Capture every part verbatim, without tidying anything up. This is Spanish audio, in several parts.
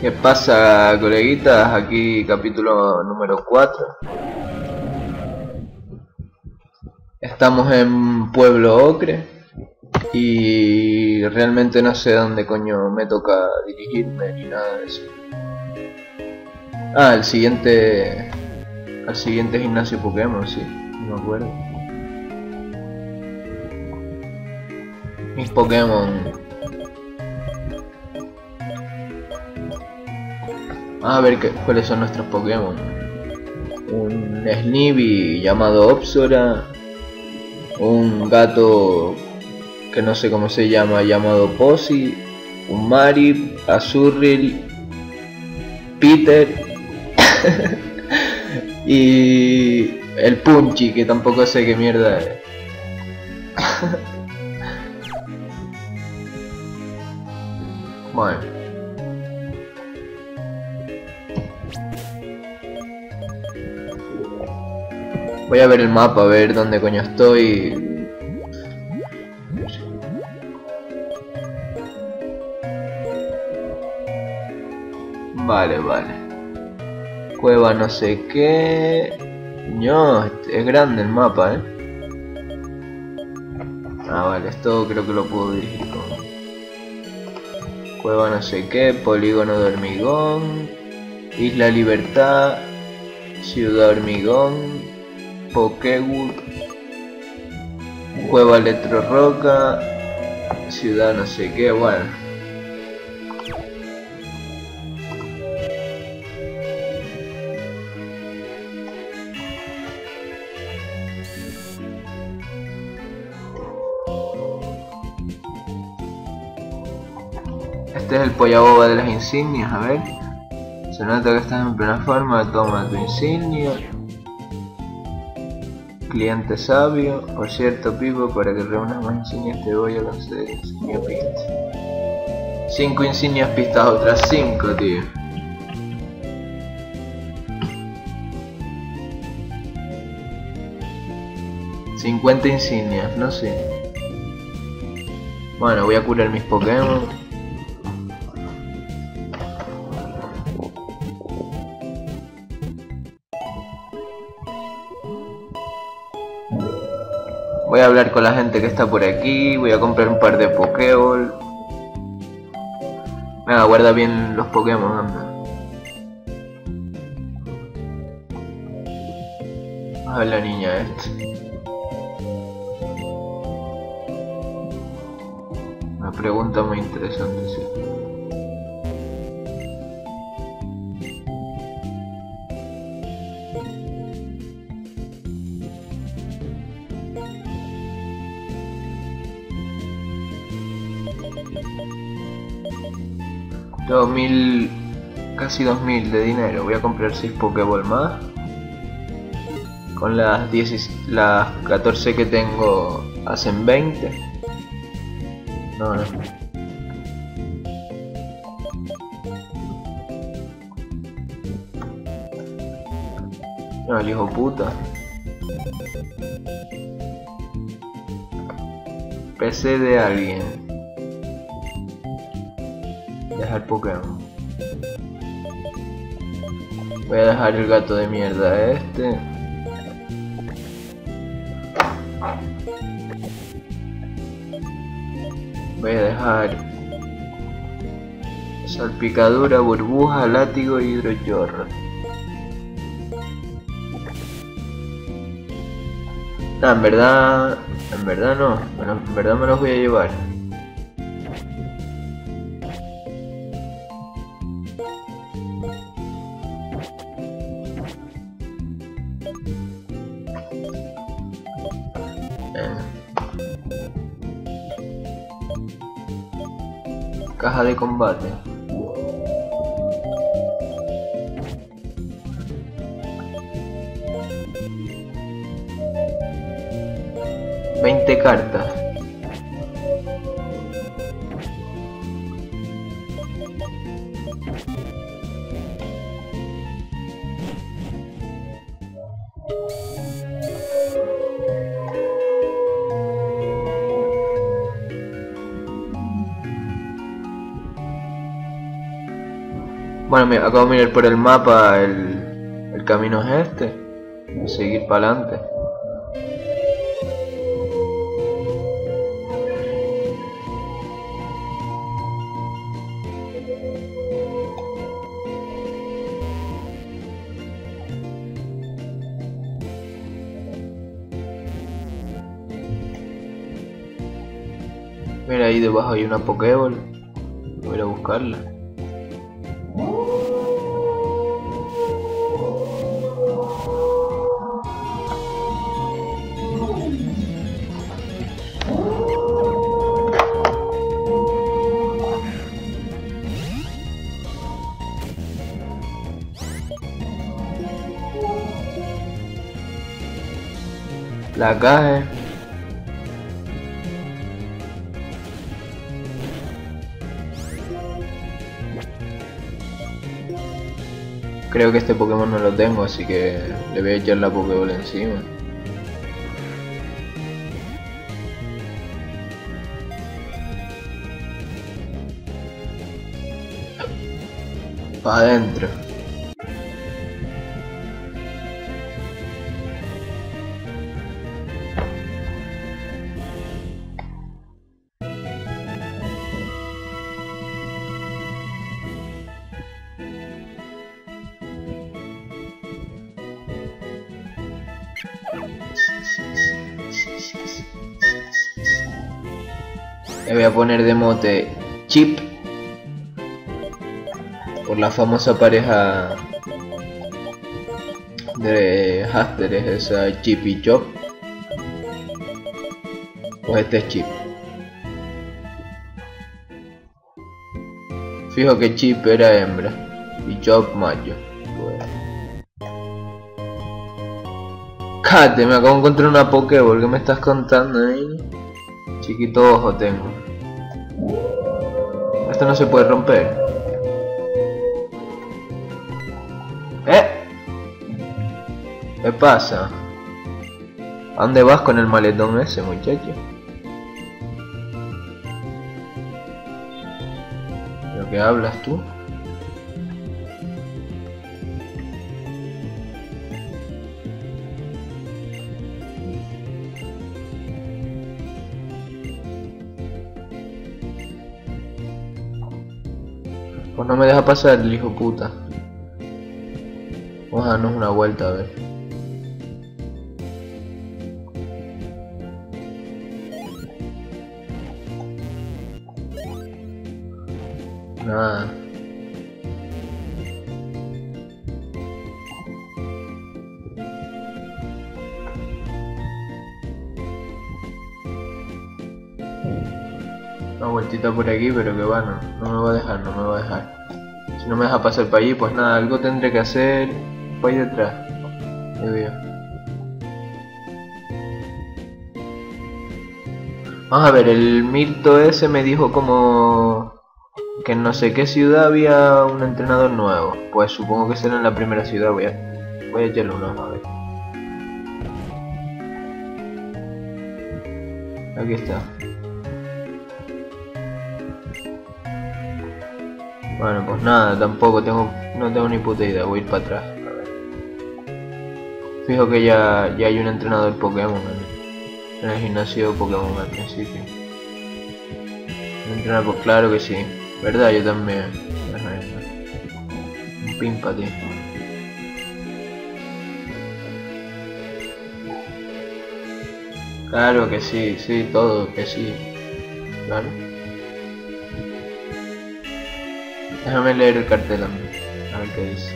¿Qué pasa, coleguitas? Aquí capítulo número cuatro. Estamos en Pueblo Ocre y realmente no sé dónde coño me toca dirigirme ni nada de eso. Ah, el siguiente... al siguiente gimnasio Pokémon, sí, no me acuerdo. Mis Pokémon... A ver qué, cuáles son nuestros Pokémon. Un Snivy llamado Opsora. Un gato que no sé cómo se llama llamado Posi. Un Marip, Azurril, Peter y el Punchy, que tampoco sé qué mierda es. Bueno. Voy a ver el mapa, a ver dónde coño estoy. Vale, vale. Cueva no sé qué... No, es grande el mapa, ¿eh? Ah, vale, esto creo que lo puedo dirigir con... Cueva no sé qué, polígono de hormigón... Isla Libertad... Ciudad hormigón... Pokéwood, cueva electro roca, ciudad no sé qué, bueno. Este es el pollaboba de las insignias, a ver. Se nota que estás en plena forma, toma tu insignia. Cliente sabio, por cierto Pipo, para que reúnas más insignias te voy a lanzar insignia pista. Cinco insignias pistas, otras cinco, tío. cincuenta insignias, no sé. Bueno, voy a curar mis Pokémon. Voy a hablar con la gente que está por aquí, voy a comprar un par de Pokéball. Nada, guarda bien los Pokémon, anda. A ver la niña esta. Una pregunta muy interesante, sí. dos mil, casi dos mil de dinero. Voy a comprar seis Pokéball más. Con las diez, las catorce que tengo hacen veinte. No, no. No, el hijo puta. P C de alguien. Dejar Pokémon. Voy a dejar el gato de mierda este. Voy a dejar salpicadura, burbuja, látigo y hidrochorro. No, en verdad, en verdad no, bueno, en verdad me los voy a llevar. Caja de combate. Veinte cartas. Bueno, mira, acabo de mirar por el mapa, el, el camino es este. Voy a seguir para adelante. Mira, ahí debajo hay una Pokéball. Voy a buscarla. La caja. Creo que este Pokémon no lo tengo, así que le voy a echar la Pokébola encima. Pa' adentro. Le voy a poner de mote Chip por la famosa pareja de Hasteres, esa Chip y Chop. Pues este es Chip. Fijo que Chip era hembra y Chop macho. Cate, me acabo de encontrar una Pokéball. ¿Qué me estás contando ahí? Chiquito ojo tengo. Esto no se puede romper. ¿Eh? ¿Qué pasa? ¿A dónde vas con el maletón ese, muchacho? ¿Lo que hablas tú? Pues no me deja pasar el hijo puta. Vamos a darnos una vuelta a ver. Nada. Una vueltita por aquí, pero que va, no, no me va a dejar, no me va a dejar. Si no me deja pasar para allí, pues nada, algo tendré que hacer para ir detrás. Ahí veo. Vamos a ver, el Mirto ese me dijo como que en no sé qué ciudad había un entrenador nuevo. Pues supongo que será en la primera ciudad, voy a, voy a echarle un ojo a ver. Aquí está. Bueno, pues nada, tampoco tengo, no tengo ni puta idea, voy a ir para atrás. A ver. Fijo que ya, ya hay un entrenador Pokémon en el gimnasio Pokémon al principio. Un entrenador, claro que sí, verdad, yo también. Un pin para ti. Claro que sí, sí, todo, que sí. Claro. Déjame leer el cartel a mí, a ver qué dice.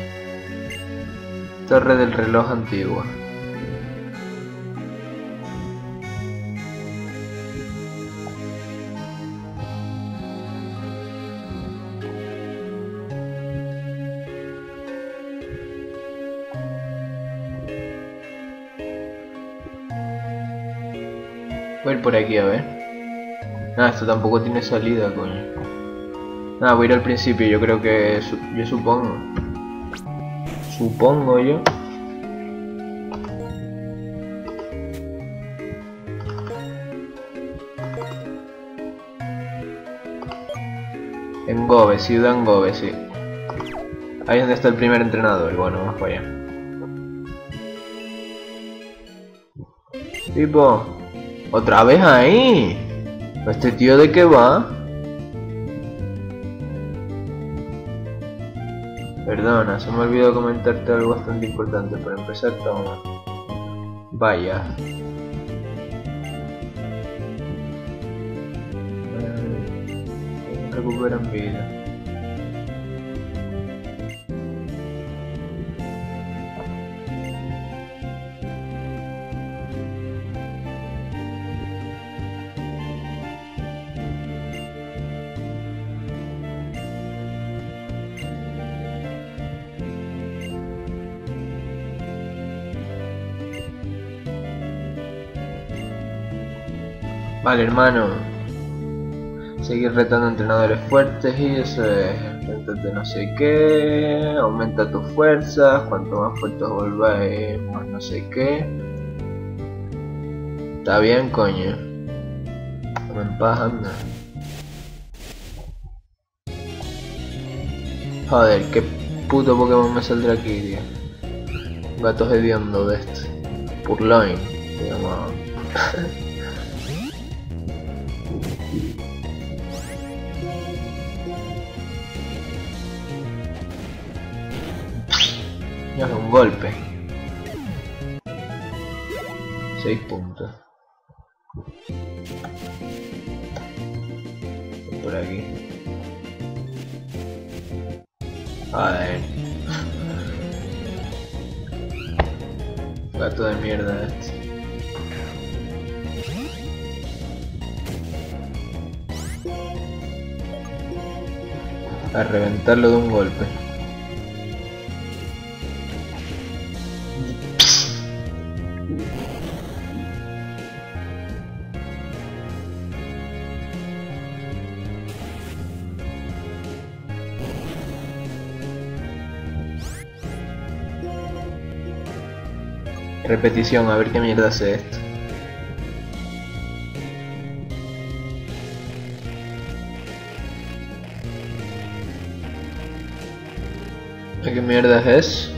Torre del reloj antigua. Voy a ir por aquí a ver. Nada, esto tampoco tiene salida, coño. Nada, voy a ir al principio, yo creo que... Su yo supongo. Supongo yo. Engobe, ciudad Engobe, sí. Ahí es donde está el primer entrenador. Bueno, vamos para allá. Tipo, ¿otra vez ahí? ¿Este tío de qué va? Perdona, se me olvidó comentarte algo bastante importante. Para empezar, toma. Vaya. Recuperan vida. Vale, hermano. Seguir retando entrenadores fuertes y eso es. Enfréntate no sé qué. Aumenta tus fuerzas. Cuanto más fuertes volváis, más no sé qué. Está bien, coño. Me empajando. Joder, qué puto Pokémon me saldrá aquí, tío. Gatos hediondo de este. Purloin, digamos. Un golpe. Seis puntos. Por aquí. A ver. Gato de mierda este. A reventarlo de un golpe. Repetición, a ver qué mierda hace esto. ¿Qué mierda es?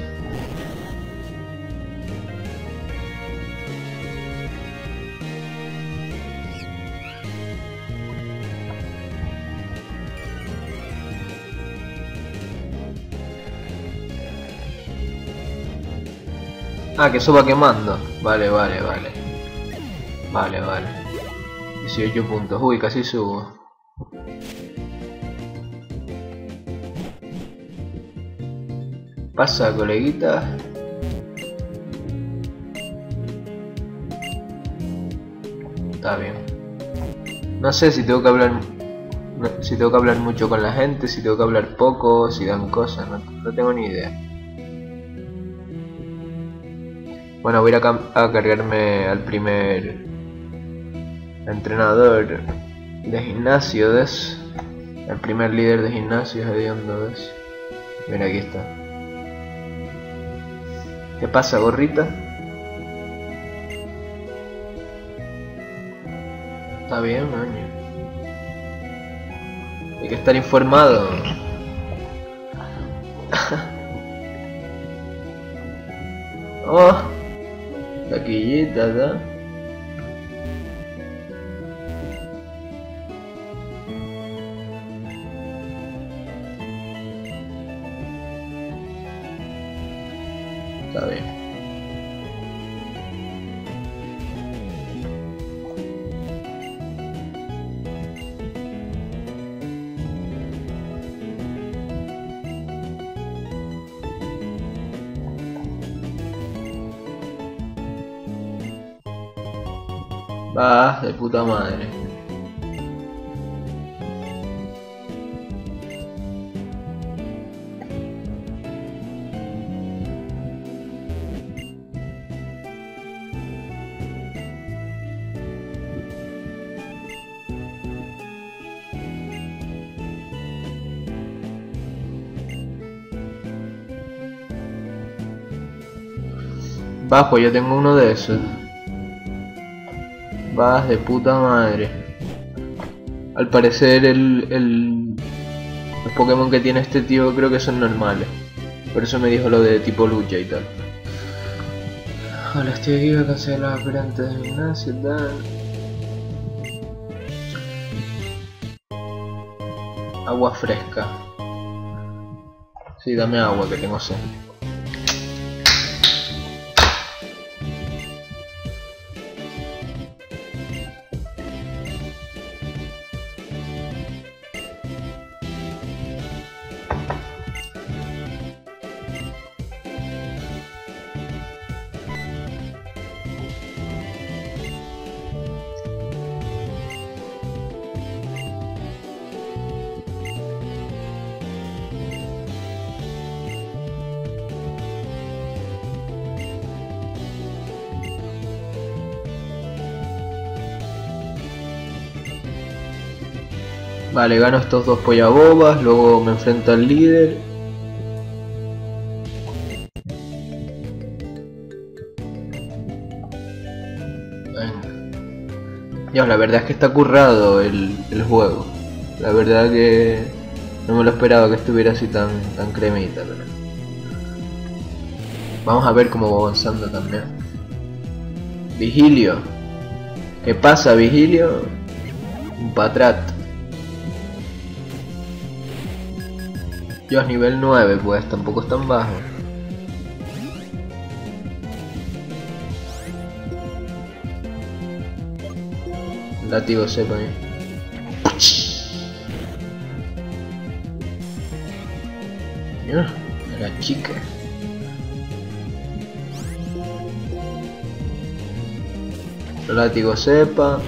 Ah, que eso va quemando. Vale, vale, vale. Vale, vale. dieciocho puntos. Uy, casi subo. Pasa, coleguita. Está bien. No sé si tengo que hablar... No, si tengo que hablar mucho con la gente, si tengo que hablar poco, si dan cosas. No, no tengo ni idea. Bueno, voy a ir a, a cargarme al primer entrenador de gimnasio, ¿ves? El primer líder de gimnasio, hediondo, ¿ves? Mira, aquí está. ¿Qué pasa, gorrita? Está bien, coño. Hay que estar informado. ¡Oh! Taquillita, ¿verdad? Está bien. Ah, de puta madre. Bajo, yo tengo uno de esos. Vas de puta madre. Al parecer el, el, el Pokémon que tiene este tío creo que son normales. Por eso me dijo lo de tipo lucha y tal. Hola, estoy aquí, voy a cancelar la operante del gimnasio y tal. Agua fresca. Sí, dame agua, que tengo sed. Vale, gano estos dos pollabobas, luego me enfrento al líder. Venga. Dios, la verdad es que está currado el, el juego. La verdad que no me lo esperaba que estuviera así tan, tan cremita, pero... Vamos a ver cómo va avanzando también. Vigilio. ¿Qué pasa, Vigilio? Un patrato. Dios, nivel nueve, pues tampoco es tan bajo. Látigo sepa ahí. Dios, la chica. Látigo sepa.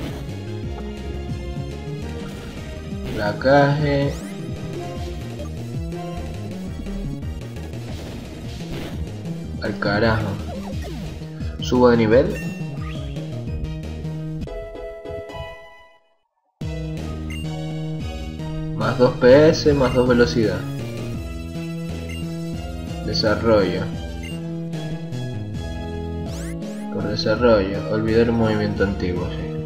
La caje. Al carajo. Subo de nivel. Más dos P S, más dos velocidad. Desarrollo. Por desarrollo. Olvidar el movimiento antiguo, sí.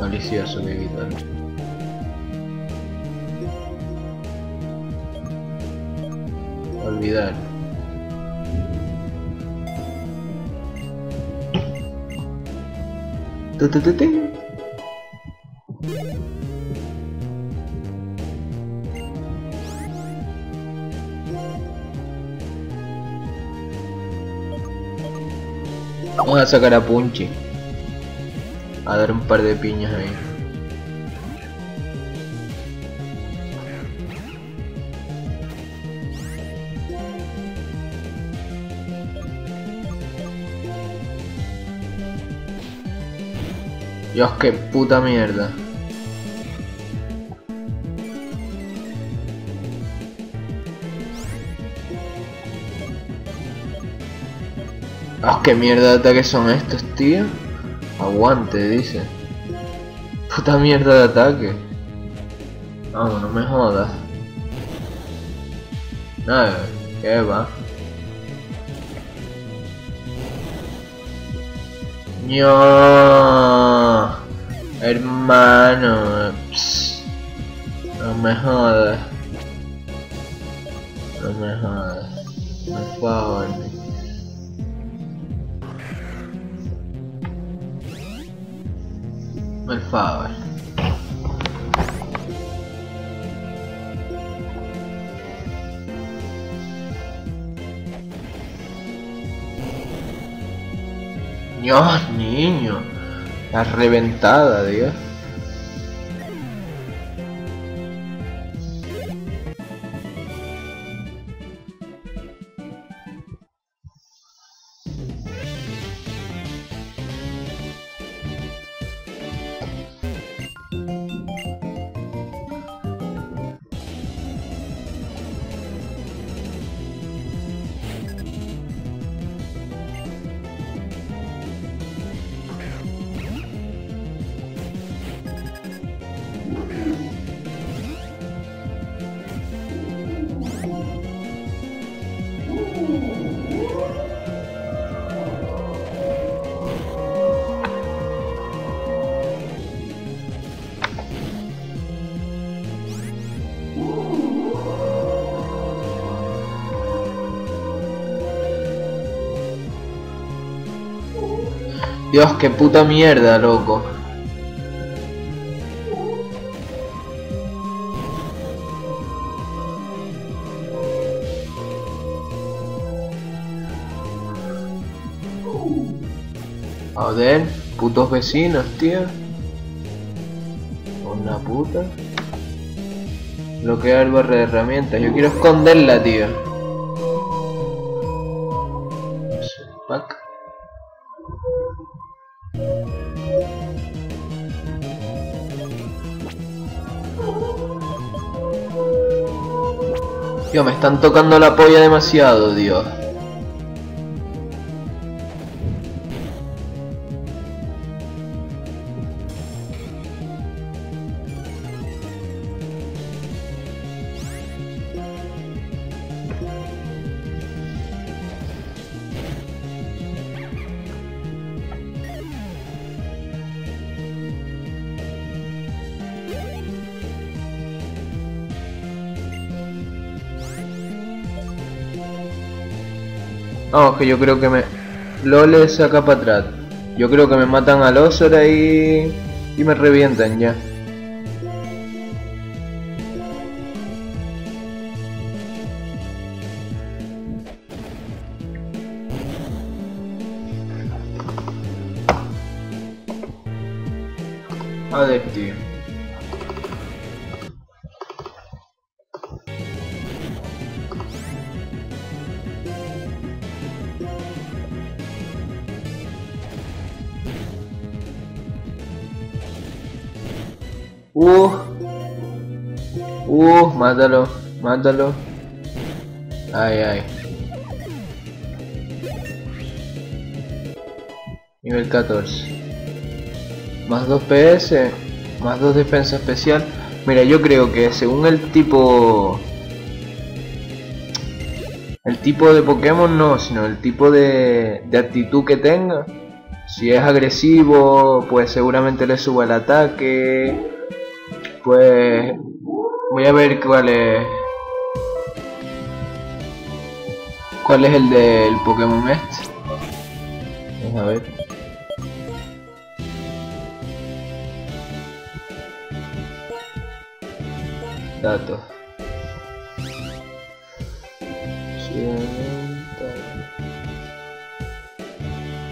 Malicioso, que quitarlo. Olvidar. Vamos a sacar a Punchy, a dar un par de piñas ahí. Dios, qué puta mierda. Dios, qué mierda de ataques son estos, tío. Aguante, dice. Puta mierda de ataque. Vamos, no me jodas. Nada, que va. No, hermano, pss, no me jodas, no me jodas, por favor. Por favor. Dios, niño, la reventada, Dios. Dios, qué puta mierda, loco. Joder, putos vecinos, tío. Una puta. Bloquear el barra de herramientas. Yo quiero esconderla, tío. Pack. Tío, me están tocando la polla demasiado, Dios. Vamos, que yo creo que me... Lole saca para atrás. Yo creo que me matan al Opsora y... Y me revientan ya. Joder, tío. Uh, uh, mátalo, mátalo. Ay, ay. Nivel catorce. Más dos P S, más dos defensa especial. Mira, yo creo que según el tipo... El tipo de Pokémon no, sino el tipo de, de actitud que tenga. Si es agresivo, pues seguramente le suba el ataque. Pues voy a ver cuál es cuál es el del Pokémon este. Vamos a ver. Datos.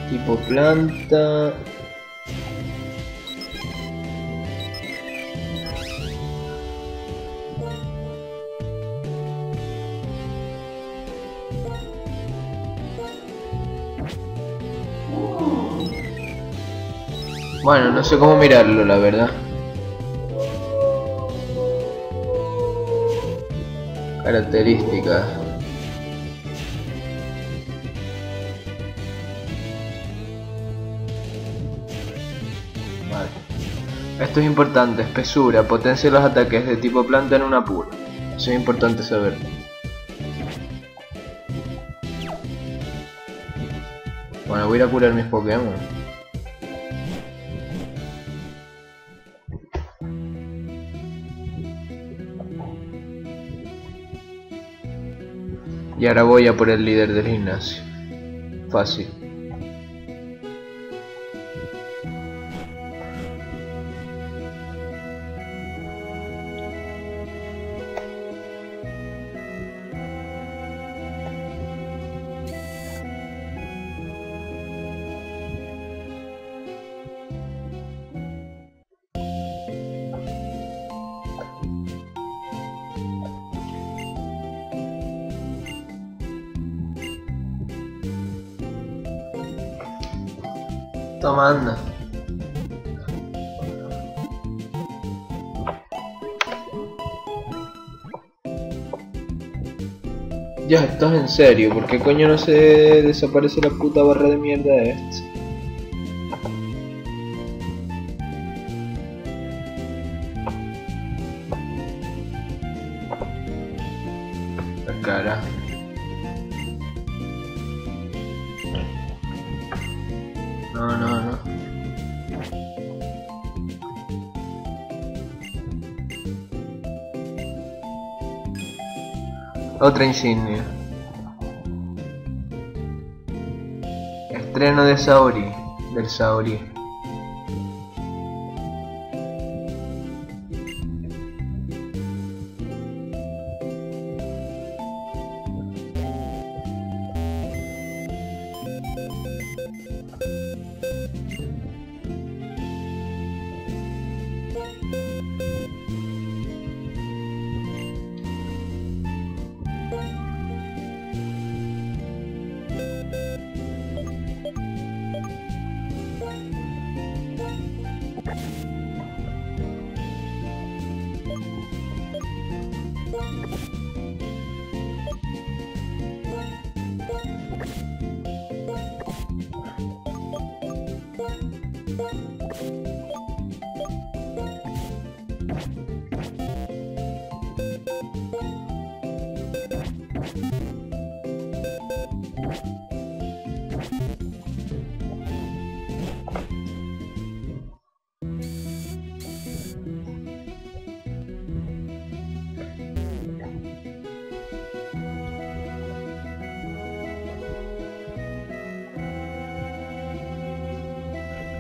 Tipo planta. Bueno, no sé cómo mirarlo, la verdad. Características. Vale. Esto es importante. Espesura. Potencia los ataques de tipo planta en una pura. Eso es importante saberlo. Bueno, voy a ir a curar mis Pokémon. Y ahora voy a por el líder del gimnasio. Fácil. Toma, anda. Ya, esto es en serio. ¿Por qué coño no se desaparece la puta barra de mierda de este? La cara. No, no, no. Otra insignia. Estreno de Saori. del Saori.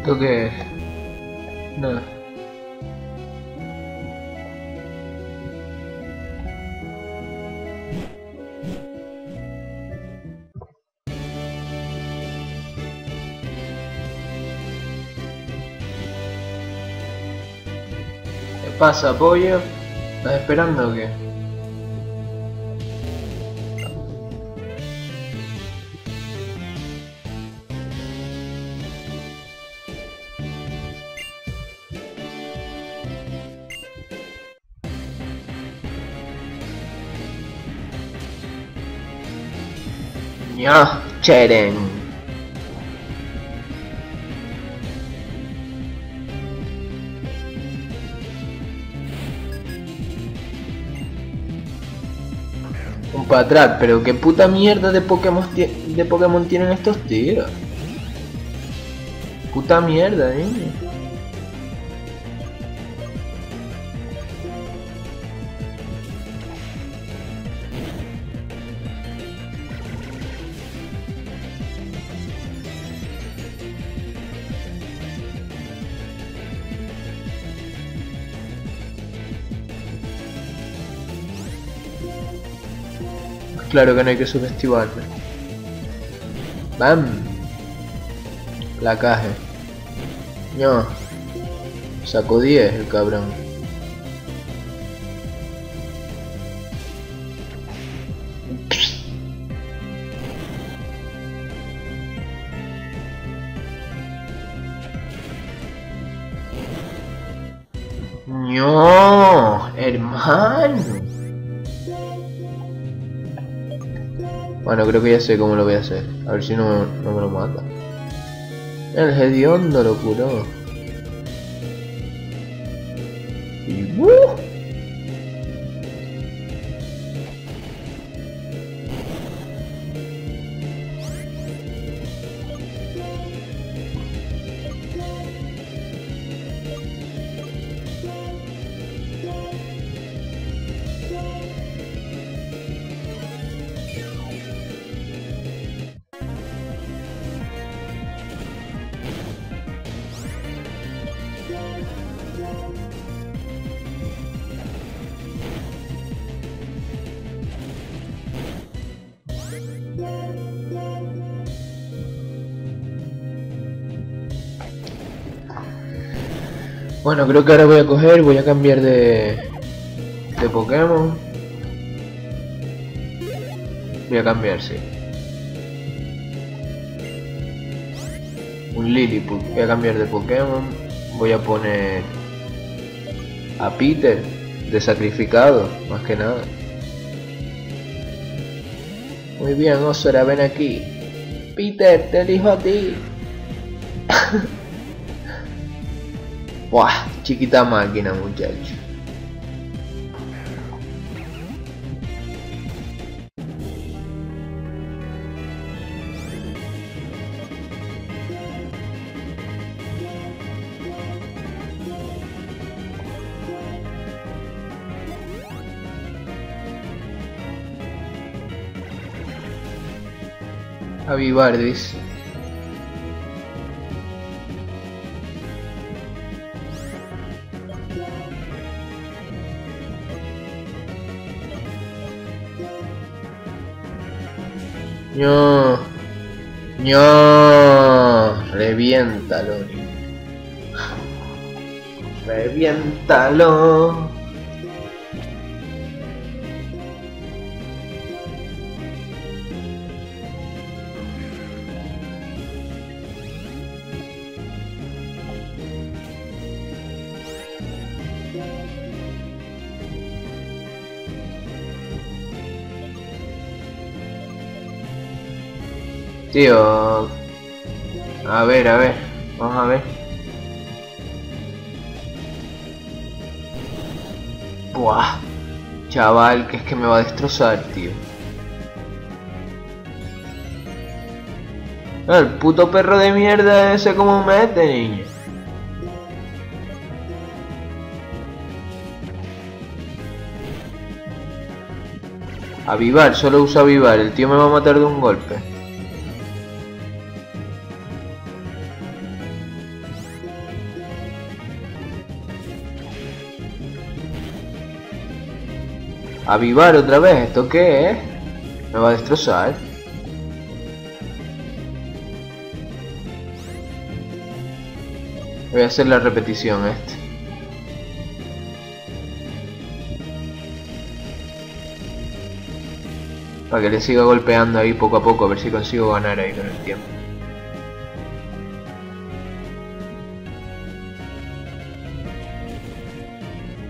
¿Esto qué es? Nada. ¿Qué pasa, pollo? ¿Estás esperando o qué? ¡Ah! ¡Cheren! Un patrat, pero qué puta mierda de Pokémon, de Pokémon tienen estos tíos. Puta mierda, eh. Claro que no hay que subestimarme. ¡Bam! La caja. No. Sacó diez el cabrón. No, hermano. Bueno, creo que ya sé cómo lo voy a hacer. A ver si no, no me lo mata. El hediondo lo curó. Y ¡uh! Bueno, creo que ahora voy a coger, voy a cambiar de, de Pokémon. Voy a cambiar, sí. Un Lillipup. Voy a cambiar de Pokémon. Voy a poner a Peter, de sacrificado, más que nada. Muy bien, Opsora, ven aquí. Peter, te elijo a ti. ¡Buah! Chiquita máquina, muchacho. Avivardis. No, no, reviéntalo, reviéntalo. Tío, a ver, a ver, vamos a ver. Buah, chaval, que es que me va a destrozar, tío. El puto perro de mierda ese como mete, niño. Avivar, solo uso avivar, el tío me va a matar de un golpe. Avivar otra vez, ¿esto qué es? Me va a destrozar. Voy a hacer la repetición este. Para que le siga golpeando ahí poco a poco, a ver si consigo ganar ahí con el tiempo.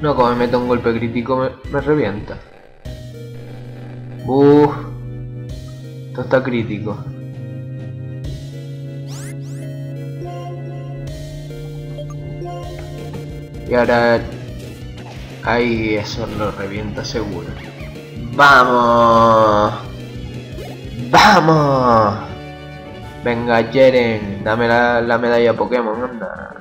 No, como me meto un golpe crítico me, me revienta. Uff, esto está crítico. Y ahora... ahí eso lo revienta seguro. ¡Vamos! ¡Vamos! Venga, Cheren, dame la, la medalla Pokémon, anda.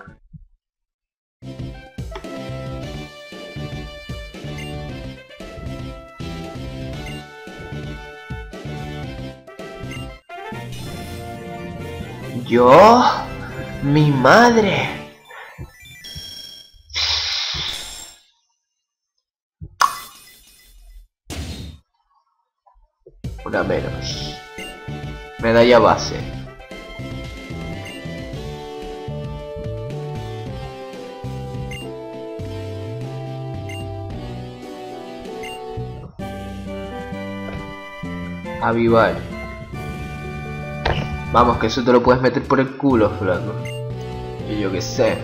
Yo, mi madre. Una menos. Medalla base. Avivar. Vamos, que eso te lo puedes meter por el culo, flaco. Y yo qué sé.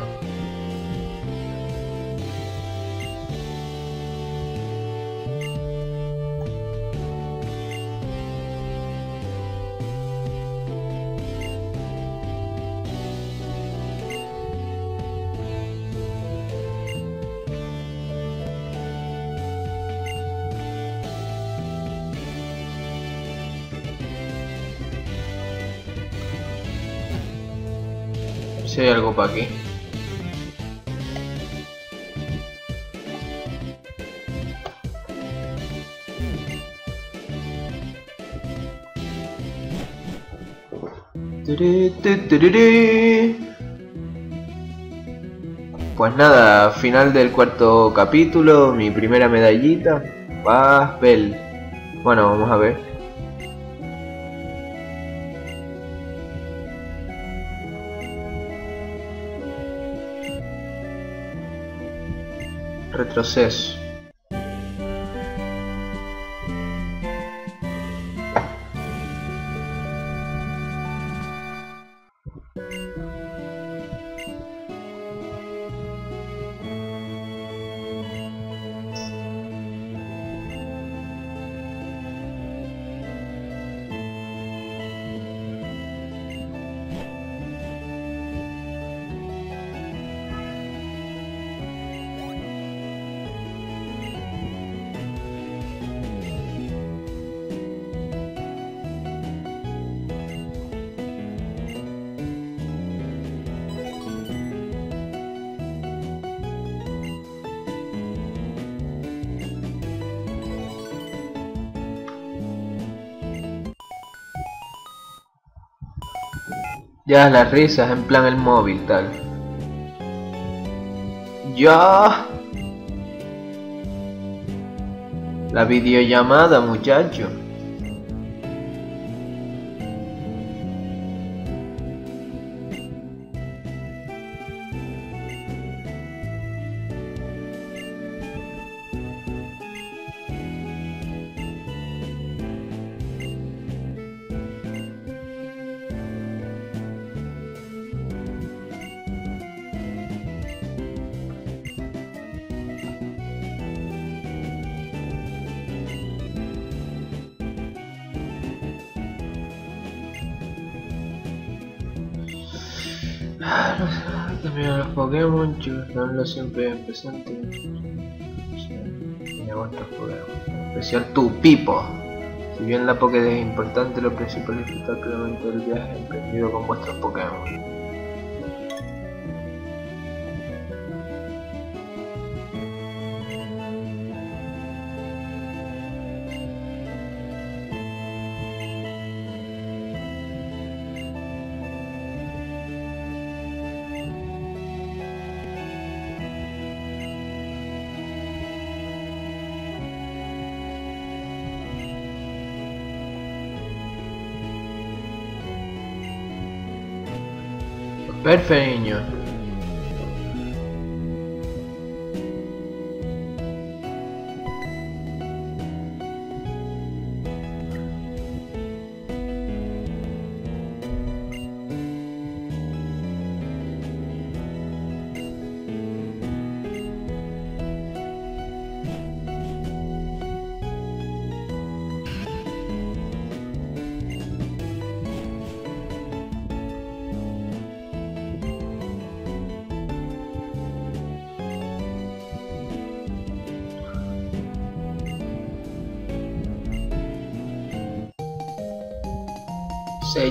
Si hay algo para aquí. Pues nada, final del cuarto capítulo, mi primera medallita. Papel. Bueno, vamos a ver. Retroceso. Ya las risas, en plan el móvil, tal. Ya. La videollamada, muchacho. También los Pokémon, chicos, no lo siempre empezante. Me gusta jugar. Especial tu Pipo. Si bien la Pokédex es importante, lo principal es disfrutar plenamente del viaje emprendido con vuestros Pokémon. Perfecto, niño.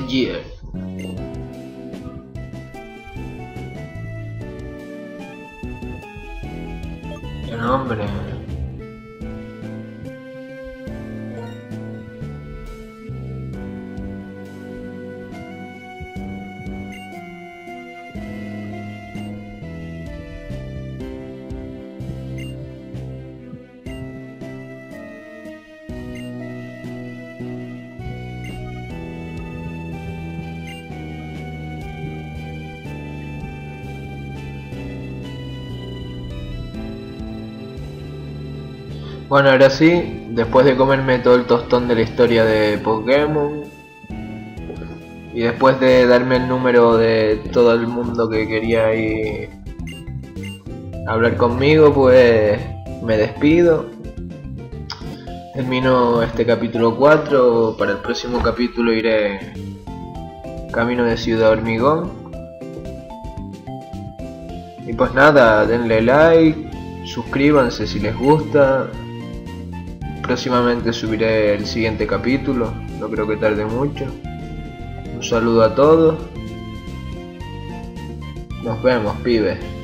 Year. ¡Qué nombre! Bueno, ahora sí, después de comerme todo el tostón de la historia de Pokémon y después de darme el número de todo el mundo que quería ir a hablar conmigo, pues me despido. Termino este capítulo cuatro, para el próximo capítulo iré camino de Ciudad Hormigón. Y pues nada, denle like, suscríbanse si les gusta. Próximamente subiré el siguiente capítulo, no creo que tarde mucho. Un saludo a todos. Nos vemos, pibes.